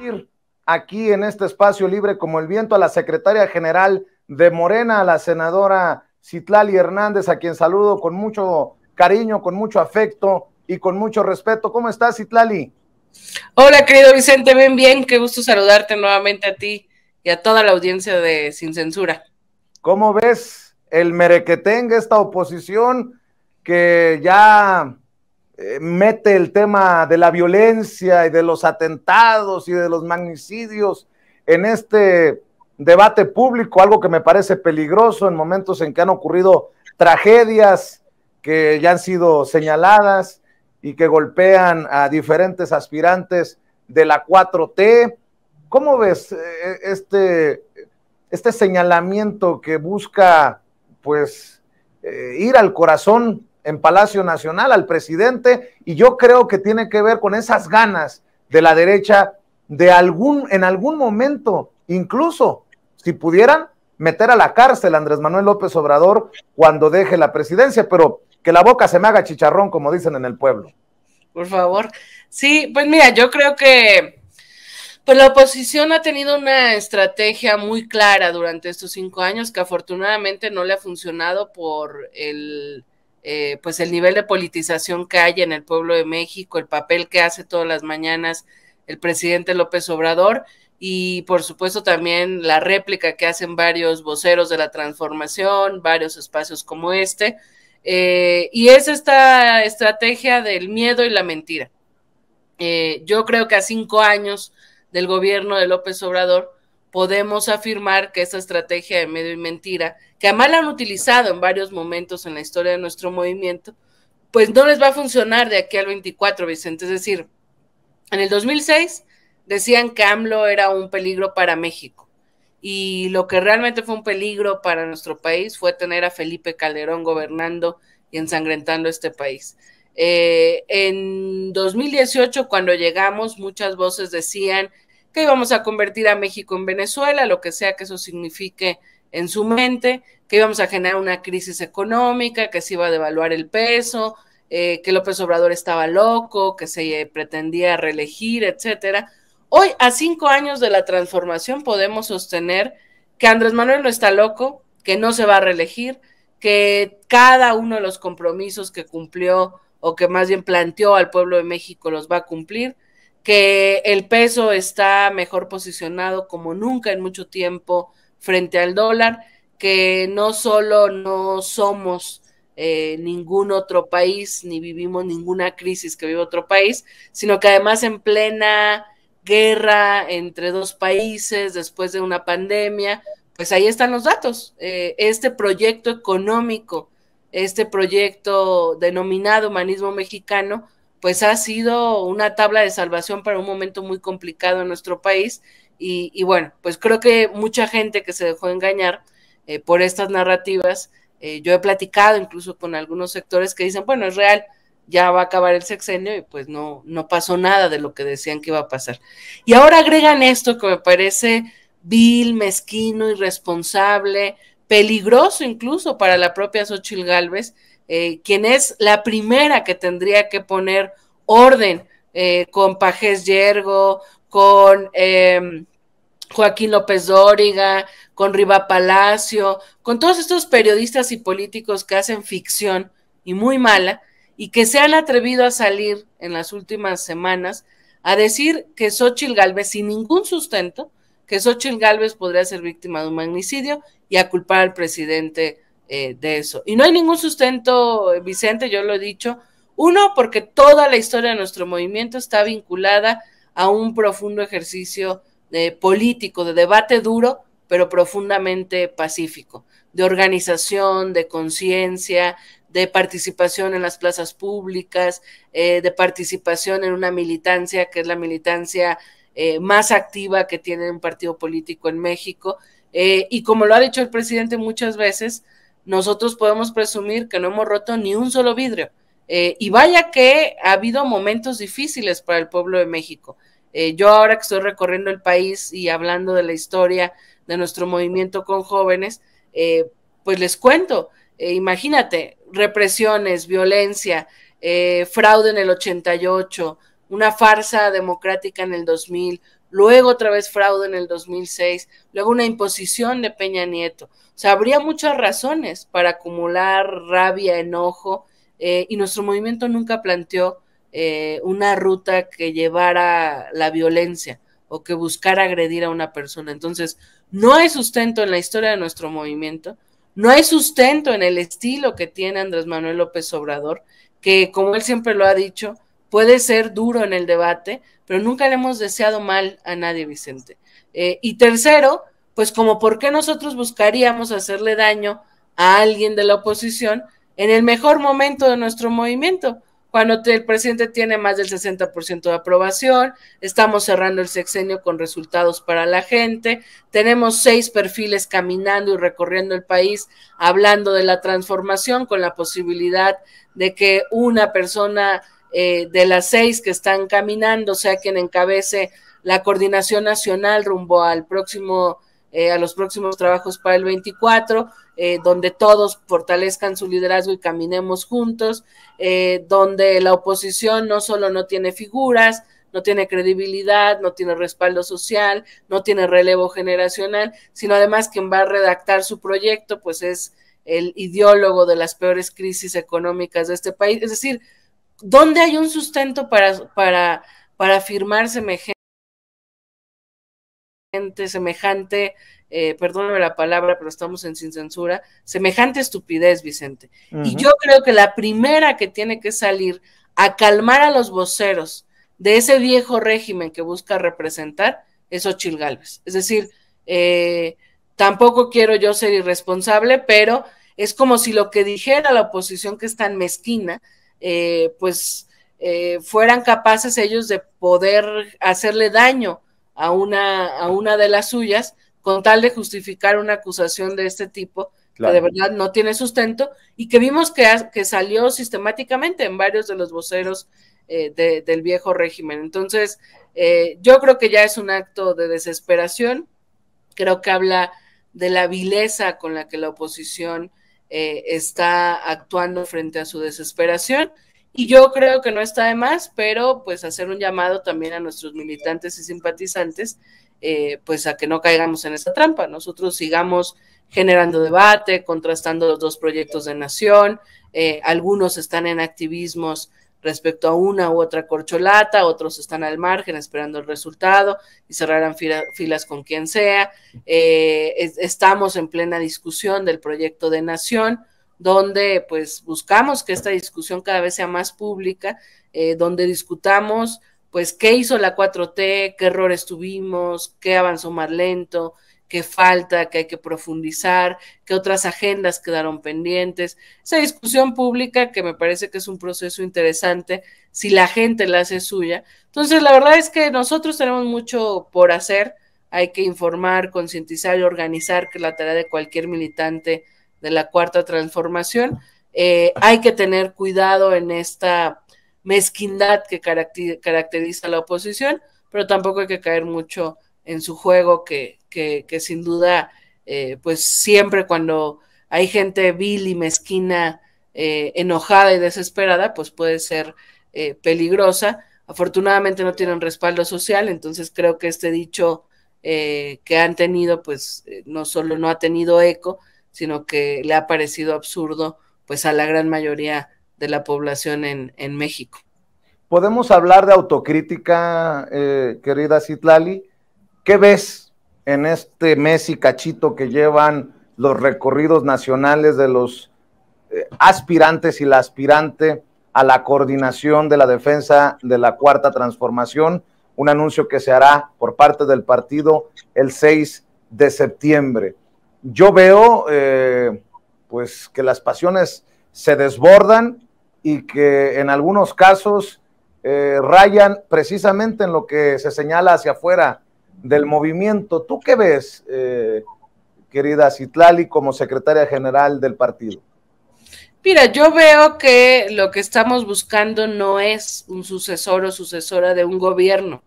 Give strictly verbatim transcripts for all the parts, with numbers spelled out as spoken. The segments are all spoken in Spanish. ir aquí en este espacio libre como el viento a la secretaria general de Morena, a la senadora Citlali Hernández, a quien saludo con mucho cariño, con mucho afecto y con mucho respeto. ¿Cómo estás, Citlali? Hola, querido Vicente, bien, bien, qué gusto saludarte nuevamente a ti y a toda la audiencia de Sin Censura. ¿Cómo ves el merequetengue, esta oposición que ya eh, mete el tema de la violencia y de los atentados y de los magnicidios en este debate público, algo que me parece peligroso en momentos en que han ocurrido tragedias que ya han sido señaladas y que golpean a diferentes aspirantes de la cuatro T? ¿Cómo ves este, este señalamiento que busca, pues, eh, ir al corazón en Palacio Nacional, al presidente? Y yo creo que tiene que ver con esas ganas de la derecha de algún, en algún momento, incluso si pudieran, meter a la cárcel a Andrés Manuel López Obrador cuando deje la presidencia, pero que la boca se me haga chicharrón, como dicen en el pueblo. Por favor. Sí, pues mira, yo creo que pues la oposición ha tenido una estrategia muy clara durante estos cinco años que afortunadamente no le ha funcionado por el, eh, pues el nivel de politización que hay en el pueblo de México, el papel que hace todas las mañanas el presidente López Obrador y por supuesto también la réplica que hacen varios voceros de la transformación, varios espacios como este. Eh, y es esta estrategia del miedo y la mentira. Eh, yo creo que a cinco años del gobierno de López Obrador podemos afirmar que esta estrategia de miedo y mentira, que además la han utilizado en varios momentos en la historia de nuestro movimiento, pues no les va a funcionar de aquí al veinticuatro, Vicente. Es decir, en el dos mil seis decían que AMLO era un peligro para México. Y lo que realmente fue un peligro para nuestro país fue tener a Felipe Calderón gobernando y ensangrentando este país. Eh, en dos mil dieciocho, cuando llegamos, muchas voces decían que íbamos a convertir a México en Venezuela, lo que sea que eso signifique en su mente, que íbamos a generar una crisis económica, que se iba a devaluar el peso, eh, que López Obrador estaba loco, que se pretendía reelegir, etcétera. Hoy, a cinco años de la transformación, podemos sostener que Andrés Manuel no está loco, que no se va a reelegir, que cada uno de los compromisos que cumplió o que más bien planteó al pueblo de México los va a cumplir, que el peso está mejor posicionado como nunca en mucho tiempo frente al dólar, que no solo no somos Eh, ningún otro país, ni vivimos ninguna crisis que vive otro país, sino que además en plena guerra entre dos países, después de una pandemia, pues ahí están los datos. Eh, este proyecto económico, este proyecto denominado Humanismo Mexicano, pues ha sido una tabla de salvación para un momento muy complicado en nuestro país y, y bueno, pues creo que mucha gente que se dejó engañar eh, por estas narrativas, eh, yo he platicado incluso con algunos sectores que dicen, bueno, es real, ya va a acabar el sexenio y pues no, no pasó nada de lo que decían que iba a pasar. Y ahora agregan esto que me parece vil, mezquino, irresponsable, peligroso incluso para la propia Xóchitl Gálvez, eh, quien es la primera que tendría que poner orden eh, con Pajés Yergo, con eh, Joaquín López Dóriga, con Riva Palacio, con todos estos periodistas y políticos que hacen ficción y muy mala, y que se han atrevido a salir en las últimas semanas a decir que Xóchitl Gálvez, sin ningún sustento, que Xóchitl Gálvez podría ser víctima de un magnicidio y a culpar al presidente eh, de eso. Y no hay ningún sustento, Vicente, yo lo he dicho, uno, porque toda la historia de nuestro movimiento está vinculada a un profundo ejercicio de político, de debate duro, pero profundamente pacífico, de organización, de conciencia, de participación en las plazas públicas, eh, de participación en una militancia que es la militancia eh, más activa que tiene un partido político en México. Eh, y como lo ha dicho el presidente muchas veces, nosotros podemos presumir que no hemos roto ni un solo vidrio. Eh, y vaya que ha habido momentos difíciles para el pueblo de México. Eh, yo ahora que estoy recorriendo el país y hablando de la historia de nuestro movimiento con jóvenes, eh, pues les cuento, eh, imagínate, represiones, violencia, eh, fraude en el ochenta y ocho, una farsa democrática en el dos mil, luego otra vez fraude en el dos mil seis, luego una imposición de Peña Nieto. O sea, habría muchas razones para acumular rabia, enojo, eh, y nuestro movimiento nunca planteó eh, una ruta que llevara la violencia o que buscara agredir a una persona. Entonces, no hay sustento en la historia de nuestro movimiento, no hay sustento en el estilo que tiene Andrés Manuel López Obrador, que como él siempre lo ha dicho, puede ser duro en el debate, pero nunca le hemos deseado mal a nadie, Vicente. Eh, y tercero, pues como por qué nosotros buscaríamos hacerle daño a alguien de la oposición en el mejor momento de nuestro movimiento, cuando el presidente tiene más del sesenta por ciento de aprobación, estamos cerrando el sexenio con resultados para la gente, tenemos seis perfiles caminando y recorriendo el país, hablando de la transformación con la posibilidad de que una persona... Eh, de las seis que están caminando, sea quien encabece la coordinación nacional rumbo al próximo, eh, a los próximos trabajos para el veinticuatro, eh, donde todos fortalezcan su liderazgo y caminemos juntos, eh, donde la oposición no solo no tiene figuras, no tiene credibilidad, no tiene respaldo social, no tiene relevo generacional, sino además quien va a redactar su proyecto, pues es el ideólogo de las peores crisis económicas de este país, es decir, ¿dónde hay un sustento para, para, para afirmar semejante, semejante eh, perdóname la palabra, pero estamos en Sin Censura, semejante estupidez, Vicente? Uh-huh. Y yo creo que la primera que tiene que salir a calmar a los voceros de ese viejo régimen que busca representar es Xóchitl Gálvez. Es decir, eh, tampoco quiero yo ser irresponsable, pero es como si lo que dijera la oposición, que es tan mezquina, Eh, pues eh, fueran capaces ellos de poder hacerle daño a una, a una de las suyas con tal de justificar una acusación de este tipo, claro, que de verdad no tiene sustento y que vimos que, que salió sistemáticamente en varios de los voceros eh, de, del viejo régimen. Entonces eh, yo creo que ya es un acto de desesperación, creo que habla de la vileza con la que la oposición Eh, está actuando frente a su desesperación, y yo creo que no está de más, pero pues hacer un llamado también a nuestros militantes y simpatizantes, eh, pues a que no caigamos en esta trampa, nosotros sigamos generando debate, contrastando los dos proyectos de nación, eh, algunos están en activismos respecto a una u otra corcholata, otros están al margen esperando el resultado y cerrarán fila, filas con quien sea. Eh, es, estamos en plena discusión del proyecto de nación, donde pues buscamos que esta discusión cada vez sea más pública, eh, donde discutamos pues qué hizo la cuatro T, qué errores tuvimos, qué avanzó más lento, qué falta, que hay que profundizar, qué otras agendas quedaron pendientes. Esa discusión pública que me parece que es un proceso interesante si la gente la hace suya. Entonces, la verdad es que nosotros tenemos mucho por hacer, hay que informar, concientizar y organizar, que es la tarea de cualquier militante de la Cuarta Transformación. Eh, hay que tener cuidado en esta mezquindad que caracteriza a la oposición, pero tampoco hay que caer mucho en su juego, que, que, que sin duda, eh, pues siempre cuando hay gente vil y mezquina, eh, enojada y desesperada, pues puede ser eh, peligrosa. Afortunadamente no tienen respaldo social, entonces creo que este dicho eh, que han tenido, pues eh, no solo no ha tenido eco, sino que le ha parecido absurdo pues a la gran mayoría de la población en, en México. ¿Podemos hablar de autocrítica, eh, querida Citlali? ¿Qué ves en este mes y cachito que llevan los recorridos nacionales de los aspirantes y la aspirante a la coordinación de la defensa de la Cuarta Transformación? Un anuncio que se hará por parte del partido el seis de septiembre. Yo veo eh, pues que las pasiones se desbordan y que en algunos casos eh, rayan precisamente en lo que se señala hacia afuera del movimiento. ¿Tú qué ves, eh, querida Citlali, como secretaria general del partido? Mira, yo veo que lo que estamos buscando no es un sucesor o sucesora de un gobierno.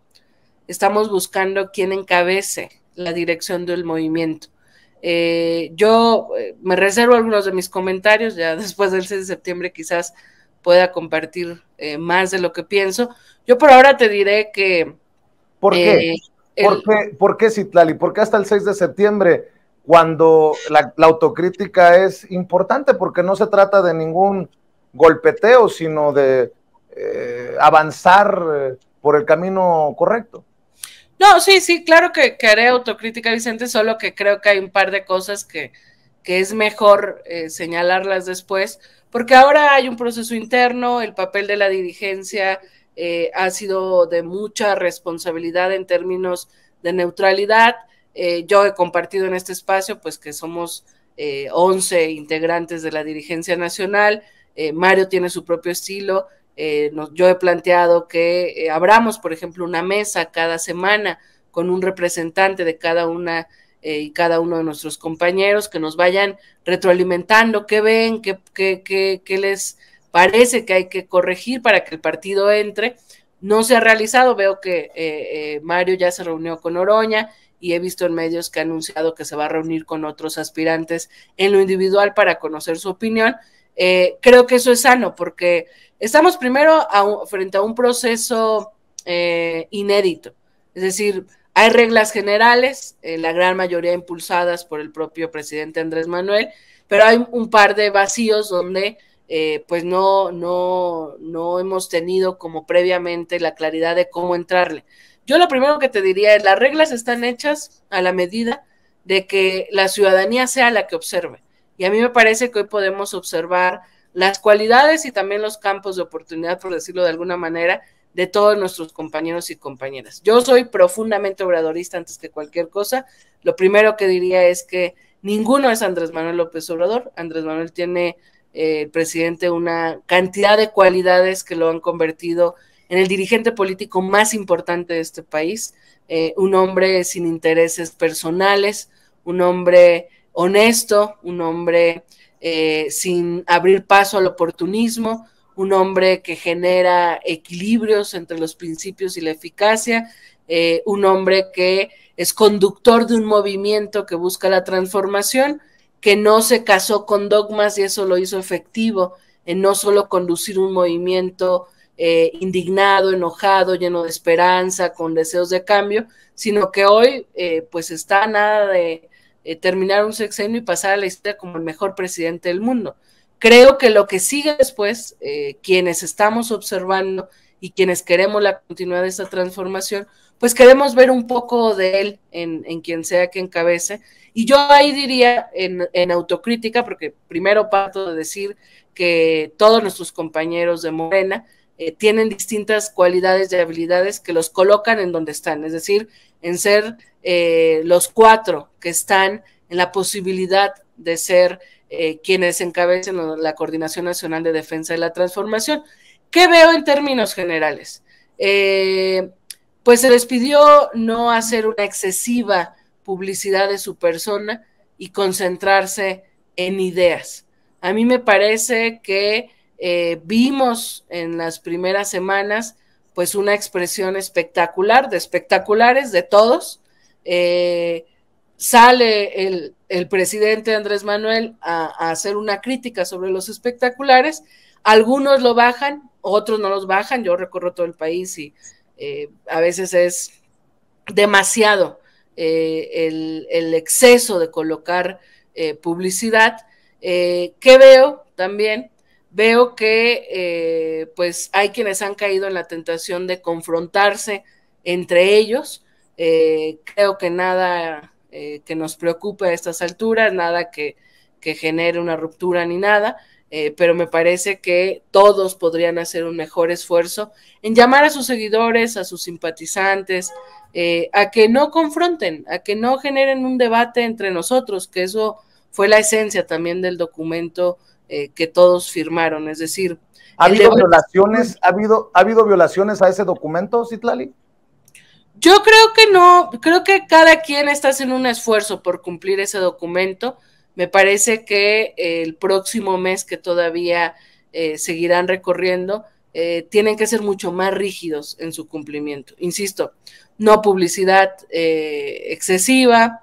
Estamos buscando quién encabece la dirección del movimiento. Eh, yo me reservo algunos de mis comentarios, ya después del seis de septiembre quizás pueda compartir eh, más de lo que pienso. Yo por ahora te diré que... ¿Por eh, qué? ¿Por, el... qué? ¿Por qué, Citlali? ¿Por qué hasta el seis de septiembre, cuando la, la autocrítica es importante? Porque no se trata de ningún golpeteo, sino de eh, avanzar por el camino correcto. No, sí, sí, claro que, que haré autocrítica, Vicente, solo que creo que hay un par de cosas que, que es mejor eh, señalarlas después, porque ahora hay un proceso interno, el papel de la dirigencia eh, ha sido de mucha responsabilidad en términos de neutralidad. Eh, yo he compartido en este espacio pues que somos eh, once integrantes de la dirigencia nacional, eh, Mario tiene su propio estilo. Eh, no, yo he planteado que eh, abramos, por ejemplo, una mesa cada semana con un representante de cada una eh, y cada uno de nuestros compañeros, que nos vayan retroalimentando, qué ven, qué, qué, qué, qué les parece que hay que corregir para que el partido entre. No se ha realizado, veo que eh, eh, Mario ya se reunió con Oroña y he visto en medios que ha anunciado que se va a reunir con otros aspirantes en lo individual para conocer su opinión. Eh, creo que eso es sano, porque estamos primero a un, frente a un proceso eh, inédito, es decir, hay reglas generales, eh, la gran mayoría impulsadas por el propio presidente Andrés Manuel, pero hay un par de vacíos donde eh, pues no, no, no hemos tenido como previamente la claridad de cómo entrarle. Yo lo primero que te diría es, las reglas están hechas a la medida de que la ciudadanía sea la que observe. Y a mí me parece que hoy podemos observar las cualidades y también los campos de oportunidad, por decirlo de alguna manera, de todos nuestros compañeros y compañeras. Yo soy profundamente obradorista antes que cualquier cosa. Lo primero que diría es que ninguno es Andrés Manuel López Obrador. Andrés Manuel tiene, eh, presidente, una cantidad de cualidades que lo han convertido en el dirigente político más importante de este país, eh, un hombre sin intereses personales, un hombre... honesto, un hombre eh, sin abrir paso al oportunismo, un hombre que genera equilibrios entre los principios y la eficacia, eh, un hombre que es conductor de un movimiento que busca la transformación, que no se casó con dogmas y eso lo hizo efectivo, en no solo conducir un movimiento eh, indignado, enojado, lleno de esperanza, con deseos de cambio, sino que hoy eh, pues está nada de... Eh, terminar un sexenio y pasar a la historia como el mejor presidente del mundo. Creo que lo que sigue después, eh, quienes estamos observando y quienes queremos la continuidad de esta transformación, pues queremos ver un poco de él en, en quien sea que encabece. Y yo ahí diría en, en autocrítica, porque primero parto de decir que todos nuestros compañeros de Morena eh, tienen distintas cualidades y habilidades que los colocan en donde están, es decir, en ser eh, los cuatro que están en la posibilidad de ser eh, quienes encabecen la Coordinación Nacional de Defensa de la Transformación. ¿Qué veo en términos generales? Eh, pues se les pidió no hacer una excesiva publicidad de su persona y concentrarse en ideas. A mí me parece que eh, vimos en las primeras semanas pues una expresión espectacular, de espectaculares, de todos. Eh, sale el, el presidente Andrés Manuel a, a hacer una crítica sobre los espectaculares, algunos lo bajan, otros no los bajan, yo recorro todo el país y eh, a veces es demasiado eh, el, el exceso de colocar eh, publicidad. Eh, ¿Qué veo también? Veo que eh, pues hay quienes han caído en la tentación de confrontarse entre ellos. Eh, creo que nada eh, que nos preocupe a estas alturas, nada que, que genere una ruptura ni nada, eh, pero me parece que todos podrían hacer un mejor esfuerzo en llamar a sus seguidores, a sus simpatizantes, eh, a que no confronten, a que no generen un debate entre nosotros, que eso fue la esencia también del documento Eh, que todos firmaron, es decir... ¿Ha habido de... violaciones ¿ha habido, ha habido violaciones a ese documento, Citlali? Yo creo que no, creo que cada quien está haciendo un esfuerzo por cumplir ese documento. Me parece que eh, el próximo mes, que todavía eh, seguirán recorriendo, eh, tienen que ser mucho más rígidos en su cumplimiento. Insisto, no publicidad eh, excesiva,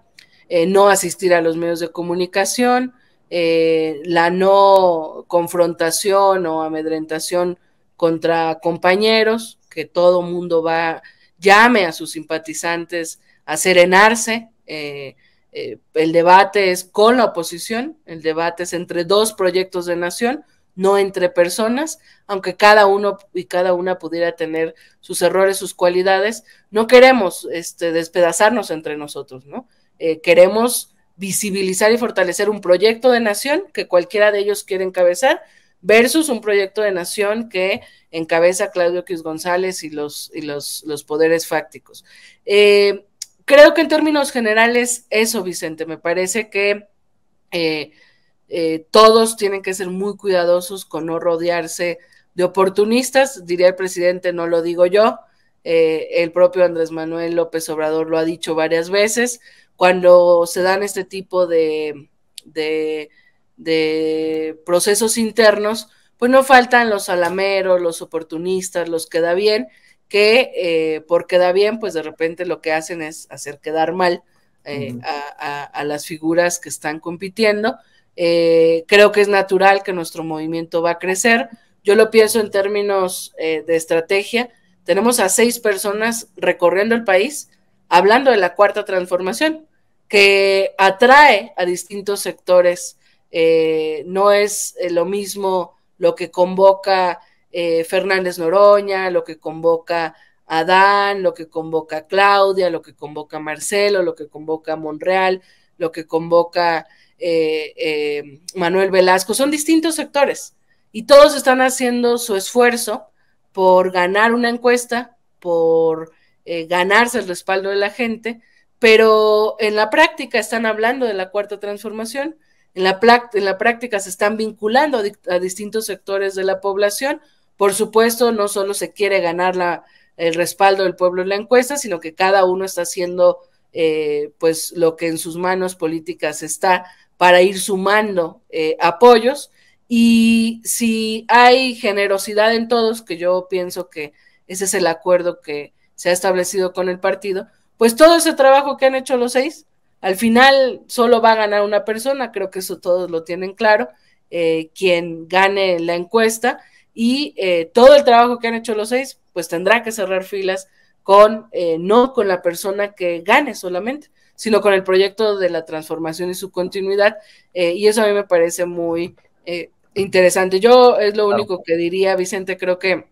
eh, no asistir a los medios de comunicación, Eh, la no confrontación o amedrentación contra compañeros, que todo mundo va, llame a sus simpatizantes a serenarse. Eh, eh, el debate es con la oposición, el debate es entre dos proyectos de nación, no entre personas, aunque cada uno y cada una pudiera tener sus errores, sus cualidades. No queremos este, despedazarnos entre nosotros, ¿no? Eh, queremos visibilizar y fortalecer un proyecto de nación que cualquiera de ellos quiere encabezar, versus un proyecto de nación que encabeza Claudio Quis González y los, y los, los poderes fácticos. Eh, creo que en términos generales eso, Vicente, me parece que eh, eh, todos tienen que ser muy cuidadosos con no rodearse de oportunistas, diría el presidente, no lo digo yo, eh, el propio Andrés Manuel López Obrador lo ha dicho varias veces, cuando se dan este tipo de... de de procesos internos, pues no faltan los alameros, los oportunistas, los queda bien, que eh, por queda bien, pues de repente lo que hacen es hacer quedar mal eh, uh-huh. a, a, a las figuras que están compitiendo. Eh, creo que es natural que nuestro movimiento va a crecer. Yo lo pienso en términos eh, de estrategia. Tenemos a seis personas recorriendo el país, hablando de la cuarta transformación, que atrae a distintos sectores. Eh, no es eh, lo mismo lo que convoca eh, Fernández Noroña, lo que convoca Adán, lo que convoca Claudia, lo que convoca Marcelo, lo que convoca Monreal, lo que convoca eh, eh, Manuel Velasco. Son distintos sectores y todos están haciendo su esfuerzo por ganar una encuesta, por eh, ganarse el respaldo de la gente, pero en la práctica están hablando de la cuarta transformación. En la, en la práctica se están vinculando a, di a distintos sectores de la población. Por supuesto, no solo se quiere ganar la, el respaldo del pueblo en la encuesta, sino que cada uno está haciendo eh, pues lo que en sus manos políticas está para ir sumando eh, apoyos. Y si hay generosidad en todos, que yo pienso que ese es el acuerdo que se ha establecido con el partido, pues todo ese trabajo que han hecho los seis, al final solo va a ganar una persona, creo que eso todos lo tienen claro, eh, quien gane la encuesta, y eh, todo el trabajo que han hecho los seis, pues tendrá que cerrar filas con, eh, no con la persona que gane solamente, sino con el proyecto de la transformación y su continuidad, eh, y eso a mí me parece muy eh, interesante. Yo es lo único que diría, Vicente, creo que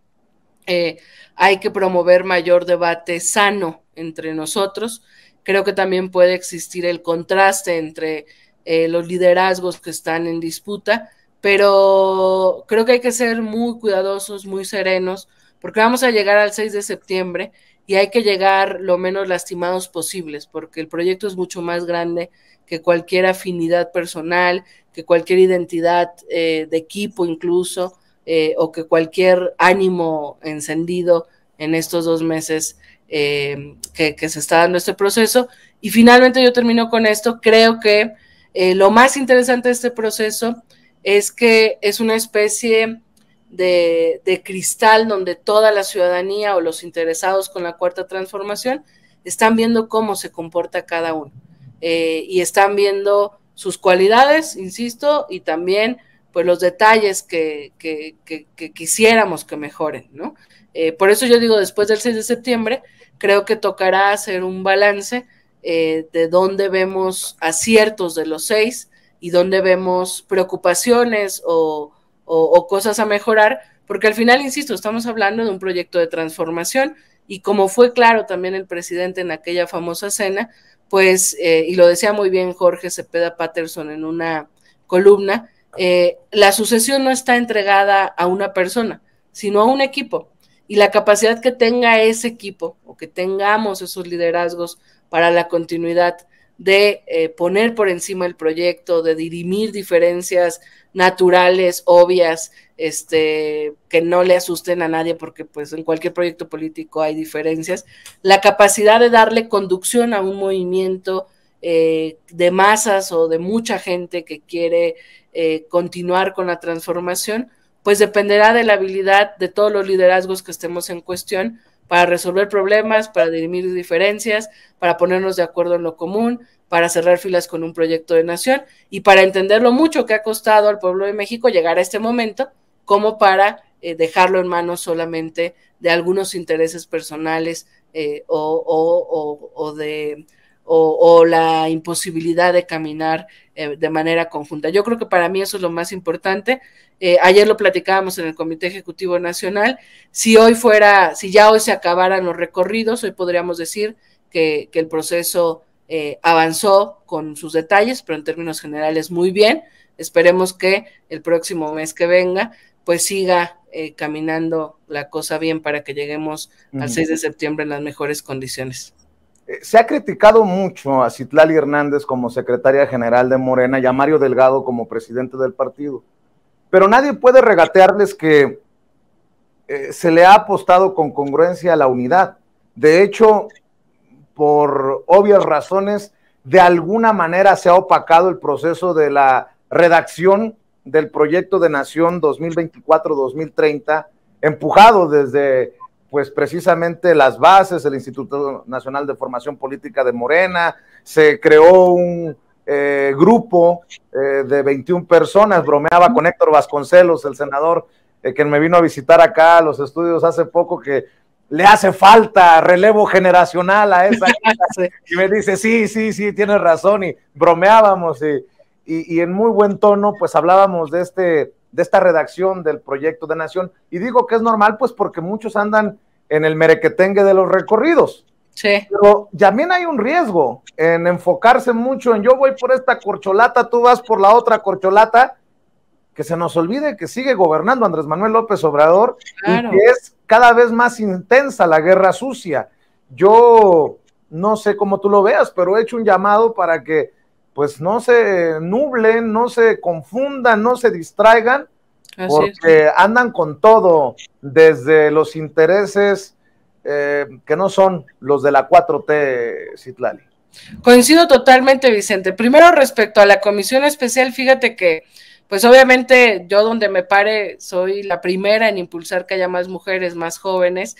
eh, hay que promover mayor debate sano entre nosotros. Creo que también puede existir el contraste entre eh, los liderazgos que están en disputa, pero creo que hay que ser muy cuidadosos, muy serenos, porque vamos a llegar al seis de septiembre y hay que llegar lo menos lastimados posibles, porque el proyecto es mucho más grande que cualquier afinidad personal, que cualquier identidad eh, de equipo incluso, eh, o que cualquier ánimo encendido en estos dos meses Eh, que, que se está dando este proceso. Y finalmente yo termino con esto, creo que eh, lo más interesante de este proceso es que es una especie de, de cristal donde toda la ciudadanía o los interesados con la cuarta transformación están viendo cómo se comporta cada uno eh, y están viendo sus cualidades, insisto, y también pues los detalles que, que, que, que quisiéramos que mejoren, ¿no? Eh, por eso yo digo, después del seis de septiembre, creo que tocará hacer un balance eh, de dónde vemos aciertos de los seis y dónde vemos preocupaciones o, o, o cosas a mejorar, porque al final, insisto, estamos hablando de un proyecto de transformación y como fue claro también el presidente en aquella famosa cena, pues, eh, y lo decía muy bien Jorge Cepeda Patterson en una columna, eh, la sucesión no está entregada a una persona, sino a un equipo. Y la capacidad que tenga ese equipo o que tengamos esos liderazgos para la continuidad de eh, poner por encima el proyecto, de dirimir diferencias naturales, obvias, este, que no le asusten a nadie porque pues en cualquier proyecto político hay diferencias, la capacidad de darle conducción a un movimiento eh, de masas o de mucha gente que quiere eh, continuar con la transformación, pues dependerá de la habilidad de todos los liderazgos que estemos en cuestión para resolver problemas, para dirimir diferencias, para ponernos de acuerdo en lo común, para cerrar filas con un proyecto de nación y para entender lo mucho que ha costado al pueblo de México llegar a este momento como para eh, dejarlo en manos solamente de algunos intereses personales eh, o, o, o, o de... O, o la imposibilidad de caminar eh, de manera conjunta. Yo creo que para mí eso es lo más importante. Eh, ayer lo platicábamos en el Comité Ejecutivo Nacional. Si hoy fuera, si ya hoy se acabaran los recorridos, hoy podríamos decir que, que el proceso eh, avanzó con sus detalles, pero en términos generales muy bien. Esperemos que el próximo mes que venga, pues siga eh, caminando la cosa bien para que lleguemos uh-huh. al seis de septiembre en las mejores condiciones. Se ha criticado mucho a Citlali Hernández como secretaria general de Morena y a Mario Delgado como presidente del partido, pero nadie puede regatearles que eh, se le ha apostado con congruencia a la unidad. De hecho, por obvias razones, de alguna manera se ha opacado el proceso de la redacción del proyecto de Nación dos mil veinticuatro dos mil treinta, empujado desde... pues precisamente las bases, el Instituto Nacional de Formación Política de Morena, se creó un eh, grupo eh, de veintiuna personas, bromeaba con Héctor Vasconcelos, el senador eh, que me vino a visitar acá a los estudios hace poco, que le hace falta relevo generacional a esa clase, y me dice, sí, sí, sí, tienes razón, y bromeábamos, y, y, y en muy buen tono, pues hablábamos de este... de esta redacción del proyecto de Nación, y digo que es normal, pues porque muchos andan en el merequetengue de los recorridos, sí. Pero también hay un riesgo en enfocarse mucho en yo voy por esta corcholata, tú vas por la otra corcholata, que se nos olvide que sigue gobernando Andrés Manuel López Obrador, claro. Y que es cada vez más intensa la guerra sucia. Yo no sé cómo tú lo veas, pero he hecho un llamado para que pues no se nublen, no se confundan, no se distraigan, así porque es. Andan con todo desde los intereses eh, que no son los de la cuatro T, Citlali. Coincido totalmente, Vicente. Primero, respecto a la comisión especial, fíjate que, pues obviamente yo donde me pare soy la primera en impulsar que haya más mujeres, más jóvenes.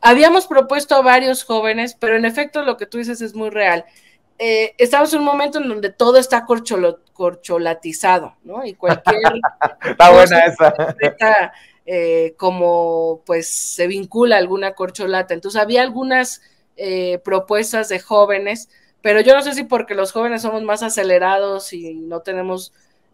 Habíamos propuesto a varios jóvenes, pero en efecto lo que tú dices es muy real. Eh, estamos en un momento en donde todo está corcholo, corcholatizado, ¿no? Y cualquier está buena esa. Eh, como pues se vincula a alguna corcholata. Entonces había algunas eh, propuestas de jóvenes, pero yo no sé si porque los jóvenes somos más acelerados y no tenemos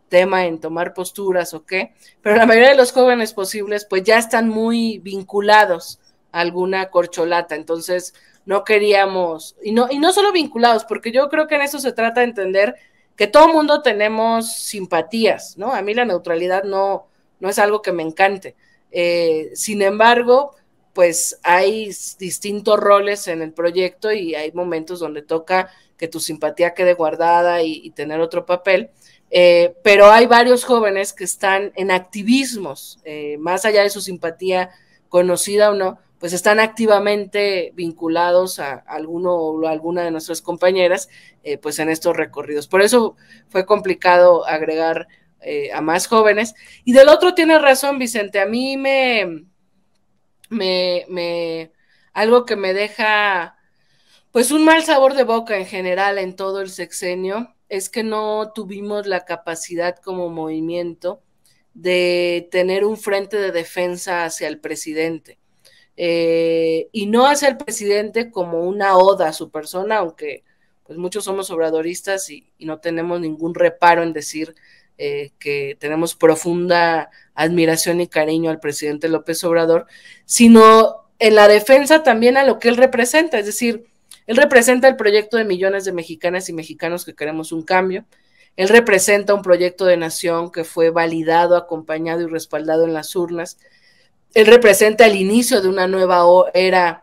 tema en tomar posturas o qué, pero la mayoría de los jóvenes posibles pues ya están muy vinculados a alguna corcholata, entonces no queríamos, y no, y no solo vinculados, porque yo creo que en eso se trata de entender que todo el mundo tenemos simpatías, ¿no? A mí la neutralidad no, no es algo que me encante. Eh, sin embargo, pues hay distintos roles en el proyecto y hay momentos donde toca que tu simpatía quede guardada y, y tener otro papel, eh, pero hay varios jóvenes que están en activismos, eh, más allá de su simpatía conocida o no, pues están activamente vinculados a alguno o a alguna de nuestras compañeras, eh, pues en estos recorridos. Por eso fue complicado agregar eh, a más jóvenes. Y del otro tienes razón, Vicente, a mí me, me, me, algo que me deja, pues un mal sabor de boca en general en todo el sexenio, es que no tuvimos la capacidad como movimiento de tener un frente de defensa hacia el presidente. Eh, y no hace al presidente como una oda a su persona, aunque pues muchos somos obradoristas y, y no tenemos ningún reparo en decir eh, que tenemos profunda admiración y cariño al presidente López Obrador, sino en la defensa también a lo que él representa, es decir, él representa el proyecto de millones de mexicanas y mexicanos que queremos un cambio, él representa un proyecto de nación que fue validado, acompañado y respaldado en las urnas. Él representa el inicio de una nueva era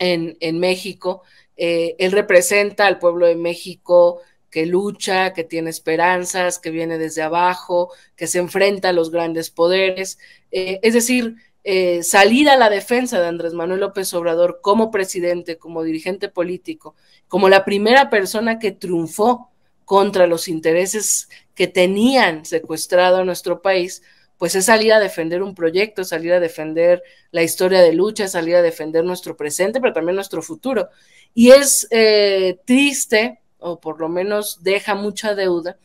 en, en México, eh, él representa al pueblo de México que lucha, que tiene esperanzas, que viene desde abajo, que se enfrenta a los grandes poderes, eh, es decir, eh, salir a la defensa de Andrés Manuel López Obrador como presidente, como dirigente político, como la primera persona que triunfó contra los intereses que tenían secuestrado a nuestro país, pues es salir a defender un proyecto, salir a defender la historia de lucha, salir a defender nuestro presente, pero también nuestro futuro. Y es eh, triste, o por lo menos deja mucha deuda,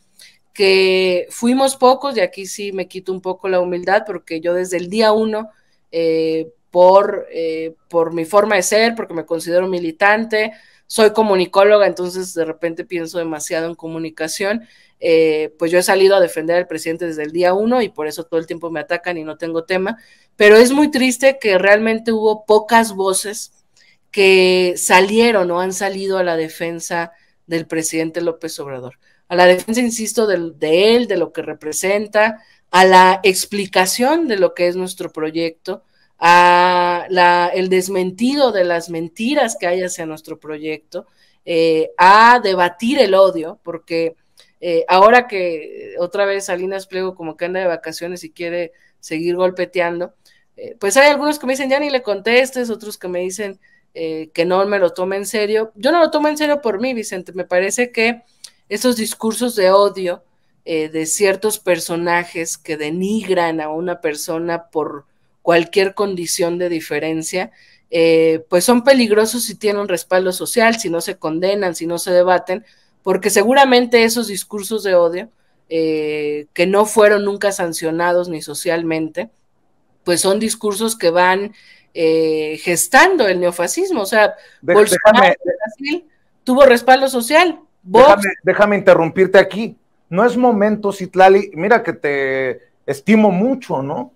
que fuimos pocos, y aquí sí me quito un poco la humildad, porque yo desde el día uno, eh, por, eh, por mi forma de ser, porque me considero militante, soy comunicóloga, entonces de repente pienso demasiado en comunicación, eh, pues yo he salido a defender al presidente desde el día uno y por eso todo el tiempo me atacan y no tengo tema, pero es muy triste que realmente hubo pocas voces que salieron o han salido a la defensa del presidente López Obrador, a la defensa, insisto, de, de él, de lo que representa, a la explicación de lo que es nuestro proyecto, a la, el desmentido de las mentiras que hay hacia nuestro proyecto, eh, a debatir el odio, porque eh, ahora que otra vez Salinas Pliego como que anda de vacaciones y quiere seguir golpeteando, eh, pues hay algunos que me dicen ya ni le contestes, otros que me dicen eh, que no me lo tome en serio. Yo no lo tomo en serio por mí, Vicente, me parece que esos discursos de odio eh, de ciertos personajes que denigran a una persona por cualquier condición de diferencia, eh, pues son peligrosos si tienen respaldo social, si no se condenan, si no se debaten, porque seguramente esos discursos de odio, eh, que no fueron nunca sancionados ni socialmente, pues son discursos que van eh, gestando el neofascismo. O sea, de, Bolsonaro déjame, de Brasil tuvo respaldo social. Déjame, déjame interrumpirte aquí. No es momento, Citlali, mira que te estimo mucho, ¿no?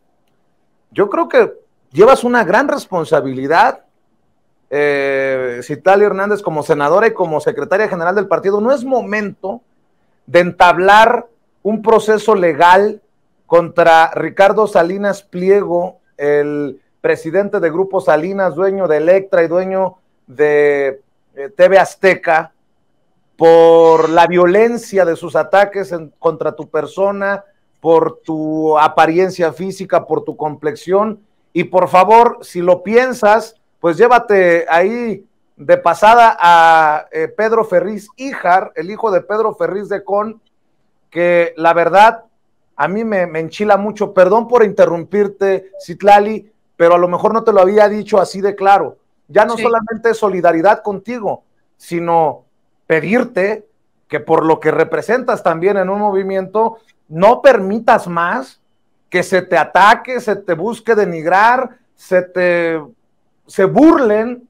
Yo creo que llevas una gran responsabilidad, eh, Citlali Hernández, como senadora y como secretaria general del partido. No es momento de entablar un proceso legal contra Ricardo Salinas Pliego, el presidente de Grupo Salinas, dueño de Electra y dueño de eh, T V Azteca, por la violencia de sus ataques en, contra tu persona, por tu apariencia física, por tu complexión, y por favor, si lo piensas, pues llévate ahí de pasada a eh, Pedro Ferriz Hijar, el hijo de Pedro Ferriz de Con, que la verdad a mí me, me enchila mucho. Perdón por interrumpirte, Citlali, pero a lo mejor no te lo había dicho así de claro. Ya no sí. solamente solidaridad contigo, sino pedirte que por lo que representas también en un movimiento, no permitas más que se te ataque, se te busque denigrar, se te se burlen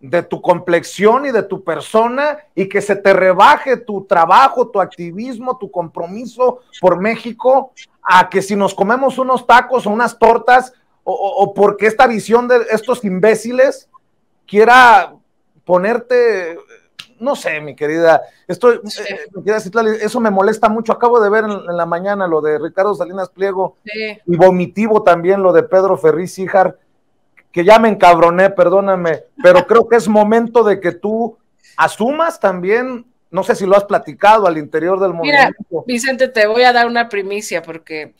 de tu complexión y de tu persona, y que se te rebaje tu trabajo, tu activismo, tu compromiso por México, a que si nos comemos unos tacos o unas tortas, o, o porque esta visión de estos imbéciles quiera ponerte... No sé, mi querida, estoy, sí. eh, mi querida Citlali, eso me molesta mucho. Acabo de ver en, en la mañana lo de Ricardo Salinas Pliego, sí. y vomitivo también lo de Pedro Ferriz Hijar, que ya me encabroné, perdóname, pero creo que es momento de que tú asumas también, no sé si lo has platicado al interior del movimiento. Mira, Vicente, te voy a dar una primicia, porque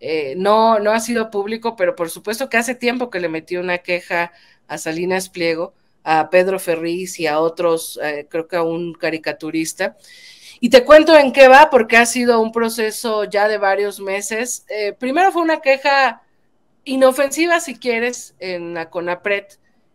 eh, no, no ha sido público, pero por supuesto que hace tiempo que le metí una queja a Salinas Pliego, a Pedro Ferriz y a otros, eh, creo que a un caricaturista. Y te cuento en qué va, porque ha sido un proceso ya de varios meses. Eh, primero fue una queja inofensiva, si quieres, en la CONAPRED,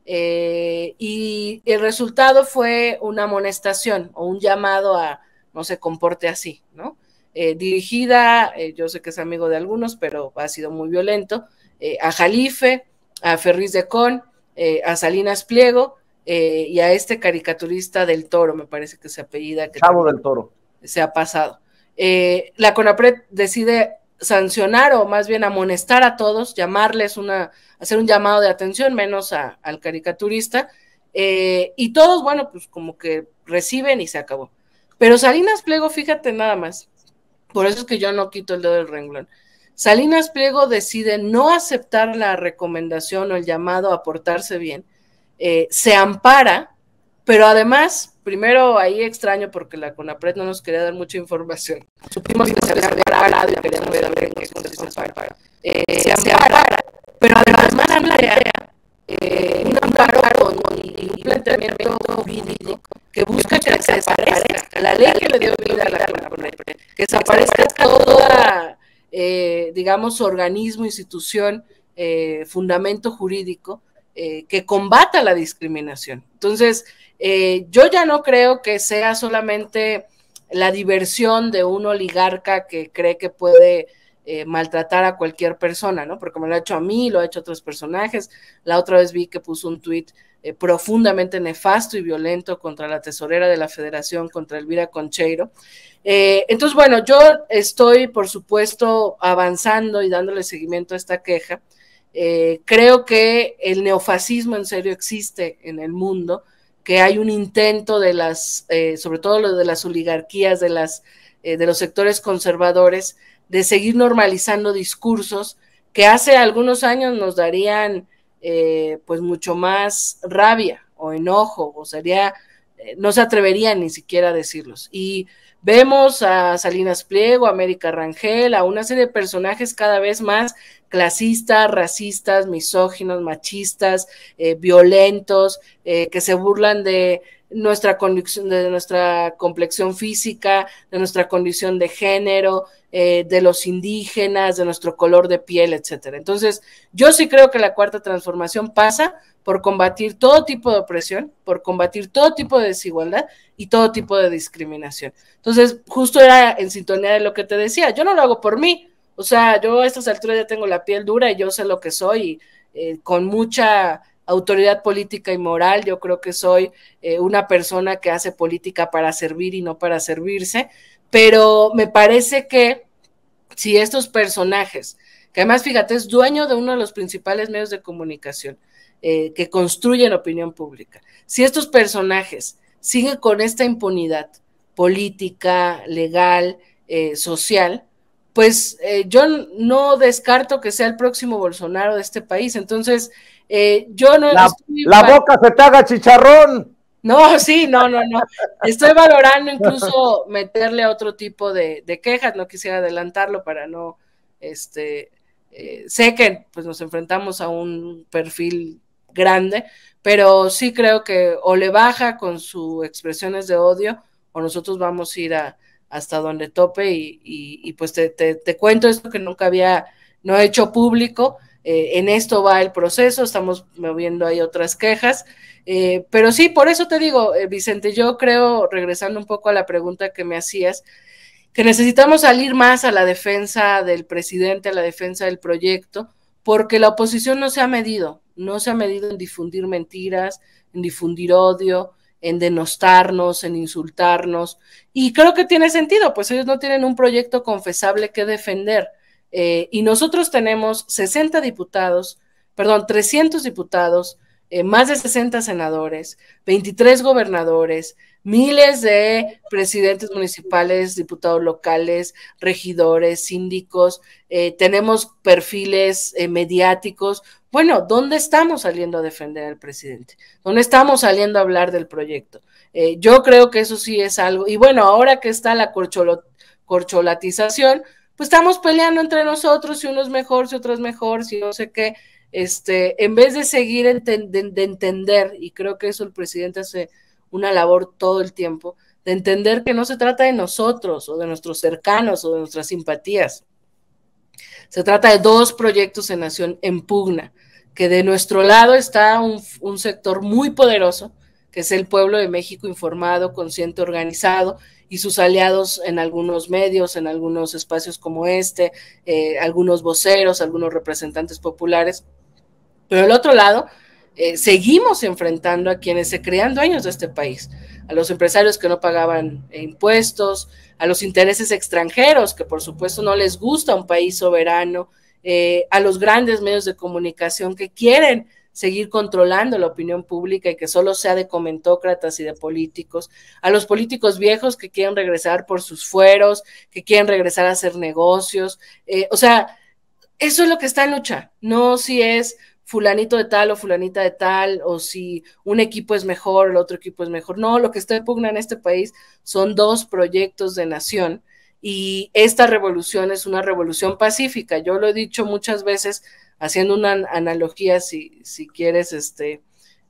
eh, y el resultado fue una amonestación o un llamado a no se comporte así, ¿no? Eh, dirigida, eh, yo sé que es amigo de algunos, pero ha sido muy violento, eh, a Jalife, a Ferriz de Con, eh, a Salinas Pliego, Eh, y a este caricaturista del Toro, me parece que se apellida, que Chavo del Toro, se ha pasado. Eh, la CONAPRED decide sancionar, o más bien amonestar a todos, llamarles una, hacer un llamado de atención, menos a, al caricaturista, eh, y todos, bueno, pues como que reciben y se acabó. Pero Salinas Pliego, fíjate nada más, por eso es que yo no quito el dedo del renglón, Salinas Pliego decide no aceptar la recomendación o el llamado a portarse bien. Eh, se ampara, pero además, primero ahí extraño porque la CONAPRED no nos quería dar mucha información. Supimos que se había parado y queríamos saber en qué condición se ampara. Eh, se ampara, pero además plantea eh, un amparo con un planteamiento jurídico que busca que se desaparezca la ley que le dio vida a la CONAPRED, que desaparezca toda, eh, digamos, organismo, institución, eh, fundamento jurídico, Eh, que combata la discriminación. Entonces, eh, yo ya no creo que sea solamente la diversión de un oligarca que cree que puede eh, maltratar a cualquier persona, ¿no? Porque me lo ha hecho a mí, lo ha hecho a otros personajes. La otra vez vi que puso un tuit eh, profundamente nefasto y violento contra la tesorera de la Federación, contra Elvira Concheiro. Eh, entonces, bueno, yo estoy, por supuesto, avanzando y dándole seguimiento a esta queja. Eh, creo que el neofascismo en serio existe en el mundo, que hay un intento de las, eh, sobre todo lo de las oligarquías, de, las, eh, de los sectores conservadores, de seguir normalizando discursos que hace algunos años nos darían eh, pues mucho más rabia o enojo, o sería, eh, no se atreverían ni siquiera a decirlos. Y vemos a Salinas Pliego, a América Rangel, a una serie de personajes cada vez más clasistas, racistas, misóginos, machistas, eh, violentos, eh, que se burlan de nuestra condición, de nuestra complexión física, de nuestra condición de género, eh, de los indígenas, de nuestro color de piel, etcétera. Entonces, yo sí creo que la cuarta transformación pasa por combatir todo tipo de opresión, por combatir todo tipo de desigualdad y todo tipo de discriminación. Entonces, justo era en sintonía de lo que te decía, yo no lo hago por mí, o sea, yo a estas alturas ya tengo la piel dura y yo sé lo que soy, y, eh, con mucha autoridad política y moral, yo creo que soy eh, una persona que hace política para servir y no para servirse, pero me parece que si estos personajes, que además, fíjate, es dueño de uno de los principales medios de comunicación, Eh, que construyen opinión pública. Si estos personajes siguen con esta impunidad política, legal, eh, social, pues eh, yo no descarto que sea el próximo Bolsonaro de este país. Entonces, eh, yo no... La, estoy la val... boca se te haga chicharrón. No, sí, no, no, no. Estoy valorando incluso meterle a otro tipo de, de quejas. No quisiera adelantarlo para no... este eh, sé que pues, nos enfrentamos a un perfil grande, pero sí creo que o le baja con sus expresiones de odio o nosotros vamos a ir a, hasta donde tope y, y, y pues te, te, te cuento esto que nunca había, no he hecho público, eh, en esto va el proceso, estamos moviendo ahí otras quejas, eh, pero sí, por eso te digo, eh, Vicente, yo creo, regresando un poco a la pregunta que me hacías, que necesitamos salir más a la defensa del presidente, a la defensa del proyecto, porque la oposición no se ha medido, no se ha medido en difundir mentiras, en difundir odio, en denostarnos, en insultarnos, y creo que tiene sentido, pues ellos no tienen un proyecto confesable que defender, eh, y nosotros tenemos sesenta diputados, perdón, trescientos diputados, eh, más de sesenta senadores, veintitrés gobernadores, miles de presidentes municipales, diputados locales, regidores, síndicos, eh, tenemos perfiles eh, mediáticos. Bueno, ¿dónde estamos saliendo a defender al presidente? ¿Dónde estamos saliendo a hablar del proyecto? Eh, yo creo que eso sí es algo. Y bueno, ahora que está la corcholo, corcholatización, pues estamos peleando entre nosotros, si uno es mejor, si otro es mejor, si no sé qué. Este, en vez de seguir enten, de, de entender, y creo que eso el presidente hace una labor todo el tiempo, de entender que no se trata de nosotros o de nuestros cercanos o de nuestras simpatías. Se trata de dos proyectos en nación en pugna, que de nuestro lado está un, un sector muy poderoso, que es el pueblo de México informado, consciente, organizado, y sus aliados en algunos medios, en algunos espacios como este, eh, algunos voceros, algunos representantes populares. Pero del otro lado... Eh, seguimos enfrentando a quienes se creían dueños de este país, a los empresarios que no pagaban impuestos, a los intereses extranjeros que por supuesto no les gusta un país soberano, eh, a los grandes medios de comunicación que quieren seguir controlando la opinión pública y que solo sea de comentócratas y de políticos, a los políticos viejos que quieren regresar por sus fueros, que quieren regresar a hacer negocios, eh, o sea, eso es lo que está en lucha, no si es fulanito de tal o fulanita de tal, o si un equipo es mejor, el otro equipo es mejor. No, lo que está en pugna en este país son dos proyectos de nación y esta revolución es una revolución pacífica. Yo lo he dicho muchas veces, haciendo una analogía, si, si quieres, este,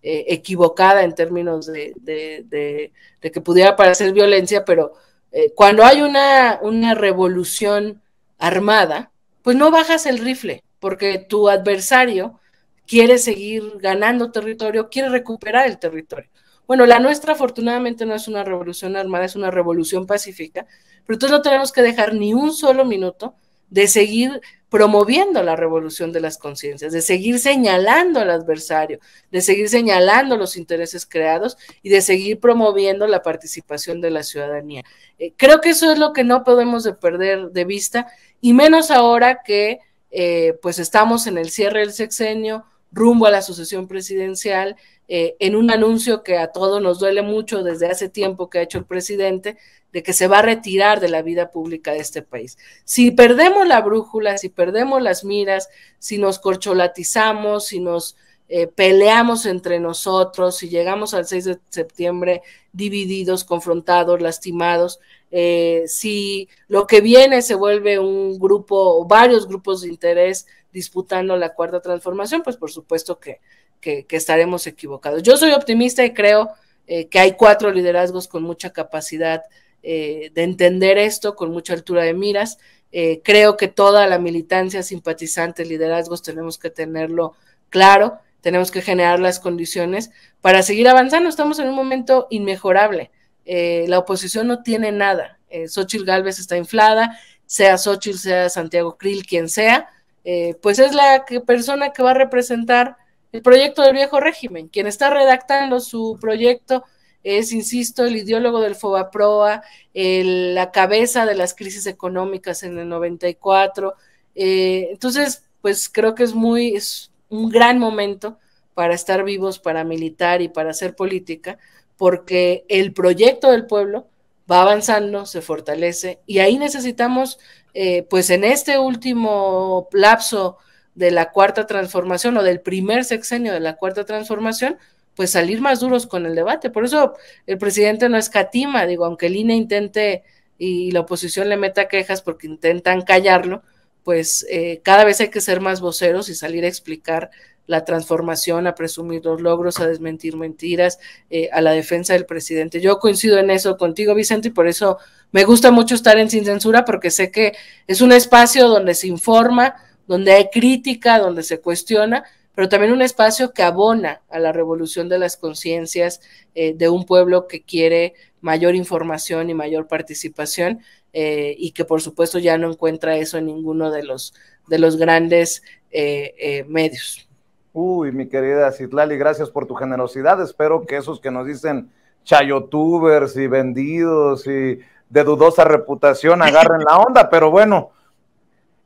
eh, equivocada en términos de, de, de, de que pudiera parecer violencia, pero eh, cuando hay una, una revolución armada, pues no bajas el rifle, porque tu adversario quiere seguir ganando territorio, quiere recuperar el territorio. Bueno, la nuestra afortunadamente no es una revolución armada, es una revolución pacífica, pero entonces no tenemos que dejar ni un solo minuto de seguir promoviendo la revolución de las conciencias, de seguir señalando al adversario, de seguir señalando los intereses creados y de seguir promoviendo la participación de la ciudadanía. Eh, creo que eso es lo que no podemos de perder de vista, y menos ahora que eh, pues estamos en el cierre del sexenio, rumbo a la sucesión presidencial, eh, en un anuncio que a todos nos duele mucho desde hace tiempo que ha hecho el presidente, de que se va a retirar de la vida pública de este país. Si perdemos la brújula, si perdemos las miras, si nos corcholatizamos, si nos eh, peleamos entre nosotros, si llegamos al seis de septiembre divididos, confrontados, lastimados, eh, si lo que viene se vuelve un grupo o varios grupos de interés disputando la cuarta transformación, pues por supuesto que, que, que estaremos equivocados. Yo soy optimista y creo eh, que hay cuatro liderazgos con mucha capacidad Eh, de entender esto, con mucha altura de miras. Eh, creo que toda la militancia, simpatizantes, liderazgos, tenemos que tenerlo claro, tenemos que generar las condiciones para seguir avanzando. Estamos en un momento inmejorable, eh, la oposición no tiene nada, eh, Xóchitl Gálvez está inflada, sea Xóchitl, sea Santiago Krill, quien sea, eh, pues es la que, persona que va a representar el proyecto del viejo régimen, quien está redactando su proyecto es, insisto, el ideólogo del Fobaproa, el, la cabeza de las crisis económicas en el noventa y cuatro. Eh, entonces, pues creo que es, muy, es un gran momento para estar vivos, para militar y para hacer política, porque el proyecto del pueblo va avanzando, se fortalece, y ahí necesitamos, eh, pues en este último lapso de la cuarta transformación o del primer sexenio de la cuarta transformación, pues salir más duros con el debate. Por eso el presidente no escatima, digo, aunque el I N E intente y la oposición le meta quejas porque intentan callarlo, pues eh, cada vez hay que ser más voceros y salir a explicar la transformación, a presumir los logros, a desmentir mentiras, eh, a la defensa del presidente. Yo coincido en eso contigo, Vicente, y por eso me gusta mucho estar en Sin Censura, porque sé que es un espacio donde se informa, donde hay crítica, donde se cuestiona, pero también un espacio que abona a la revolución de las conciencias eh, de un pueblo que quiere mayor información y mayor participación eh, y que por supuesto ya no encuentra eso en ninguno de los, de los grandes eh, eh, medios. Uy, mi querida Citlali, gracias por tu generosidad. Espero que esos que nos dicen chayotubers y vendidos y de dudosa reputación agarren la onda, pero bueno,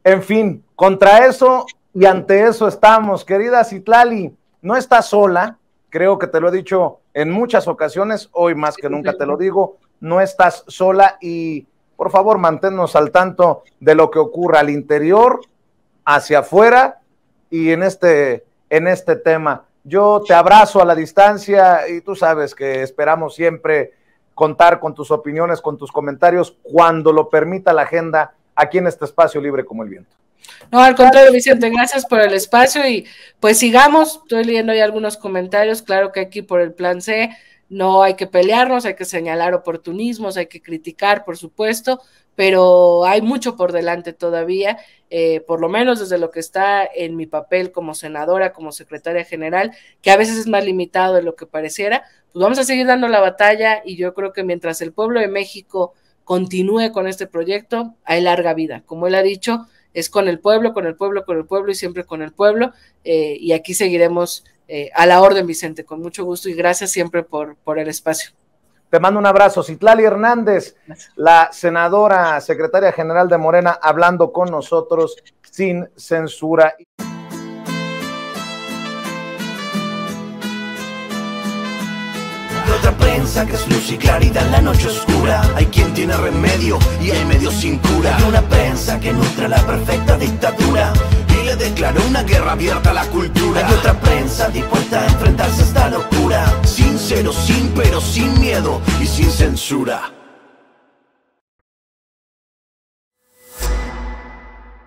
en fin, contra eso... Y ante eso estamos, querida Citlali, no estás sola, creo que te lo he dicho en muchas ocasiones, hoy más que nunca te lo digo, no estás sola y por favor manténnos al tanto de lo que ocurra al interior, hacia afuera y en este, en este tema. Yo te abrazo a la distancia y tú sabes que esperamos siempre contar con tus opiniones, con tus comentarios, cuando lo permita la agenda, aquí en este espacio libre como el viento. No, al contrario, Vicente, gracias por el espacio y pues sigamos, estoy leyendo ya algunos comentarios, claro que aquí por el plan C no hay que pelearnos, hay que señalar oportunismos, hay que criticar, por supuesto, pero hay mucho por delante todavía, eh, por lo menos desde lo que está en mi papel como senadora, como secretaria general, que a veces es más limitado de lo que pareciera, pues vamos a seguir dando la batalla y yo creo que mientras el pueblo de México continúe con este proyecto, hay larga vida, como él ha dicho, es con el pueblo, con el pueblo, con el pueblo y siempre con el pueblo, eh, y aquí seguiremos eh, a la orden, Vicente, con mucho gusto y gracias siempre por, por el espacio. Te mando un abrazo, Citlali Hernández, gracias. La senadora secretaria general de Morena, hablando con nosotros Sin Censura. Otra prensa que es luz y claridad en la noche oscura. Hay quien tiene remedio y hay medio sin cura. Hay una prensa que nutre la perfecta dictadura y le declaró una guerra abierta a la cultura. Hay otra prensa dispuesta a enfrentarse a esta locura, sincero, sin pero, sin miedo y sin censura.